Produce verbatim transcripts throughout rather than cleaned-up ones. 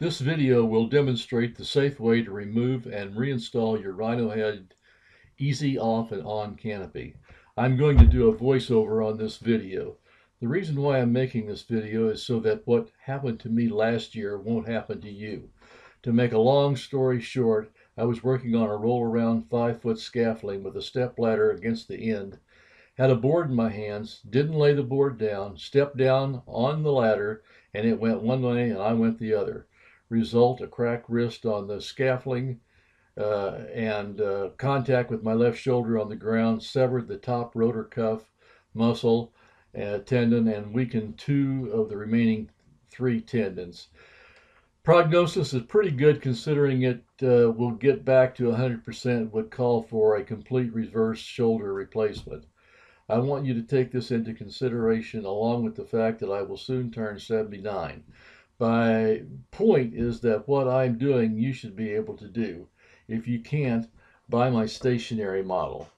This video will demonstrate the safe way to remove and reinstall your Rhinohide Easy Off and On canopy. I'm going to do a voiceover on this video. The reason why I'm making this video is so that what happened to me last year won't happen to you. To make a long story short, I was working on a roll around five foot scaffolding with a step ladder against the end, had a board in my hands, didn't lay the board down, stepped down on the ladder, and it went one way and I went the other. Result, a cracked wrist on the scaffolding uh, and uh, contact with my left shoulder on the ground, severed the top rotor cuff, muscle, uh, tendon, and weakened two of the remaining three tendons. Prognosis is pretty good considering it uh, will get back to one hundred percent, would call for a complete reverse shoulder replacement. I want you to take this into consideration along with the fact that I will soon turn seventy-nine. My point is that what I'm doing, you should be able to do. If you can't, buy my stationary model.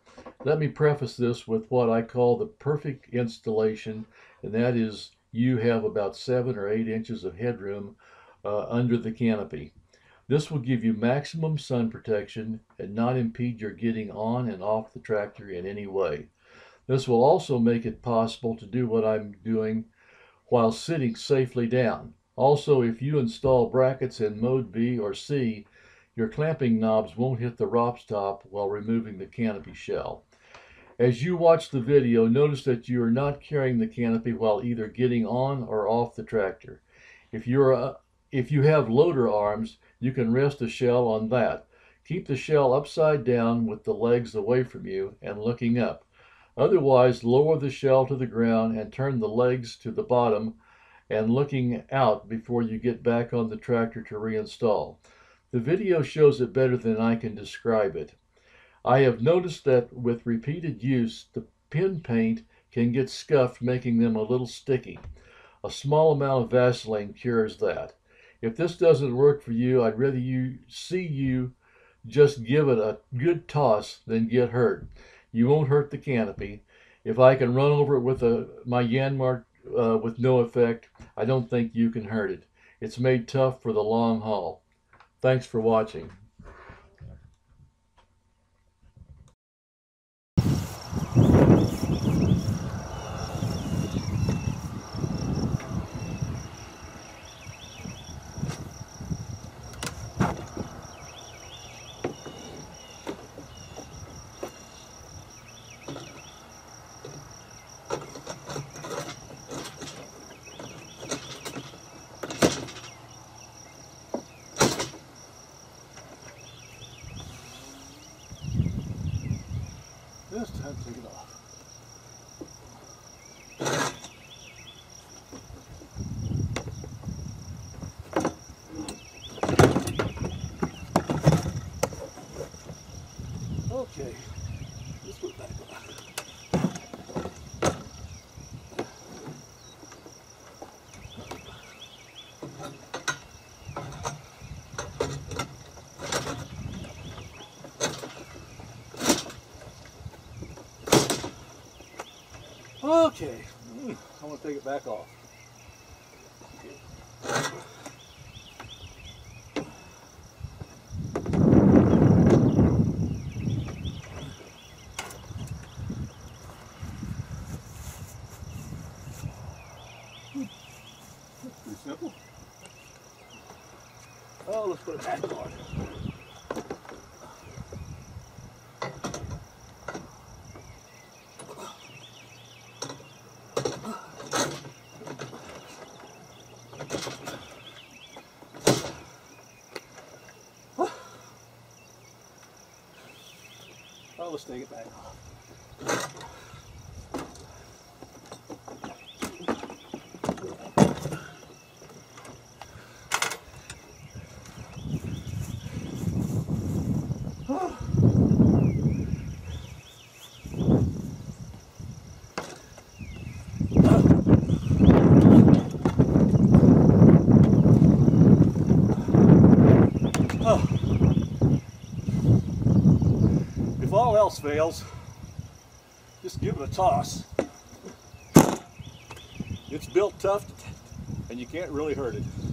Let me preface this with what I call the perfect installation, and that is you have about seven or eight inches of headroom uh, under the canopy. This will give you maximum sun protection and not impede your getting on and off the tractor in any way. This will also make it possible to do what I'm doing while sitting safely down. Also, if you install brackets in mode B or C, your clamping knobs won't hit the ROPS top while removing the canopy shell. As you watch the video, notice that you are not carrying the canopy while either getting on or off the tractor. If, you're a, if you have loader arms, you can rest the shell on that. Keep the shell upside down with the legs away from you and looking up. Otherwise, lower the shell to the ground and turn the legs to the bottom and looking out before you get back on the tractor to reinstall. The video shows it better than I can describe it. I have noticed that with repeated use, the pin paint can get scuffed, making them a little sticky. A small amount of Vaseline cures that. If this doesn't work for you, I'd rather you see you just give it a good toss than get hurt. You won't hurt the canopy. If I can run over it with a, my Yanmar Uh, with no effect, I don't think you can hurt it. It's made tough for the long haul. Thanks for watching. This time, take it off. Okay, let's put it back on. Okay, I'm going to take it back off. That's pretty simple. Oh, let's put it back on. Oh, let's take it back off. Oh. Oh. If all else fails, just give it a toss. It's built tough and you can't really hurt it.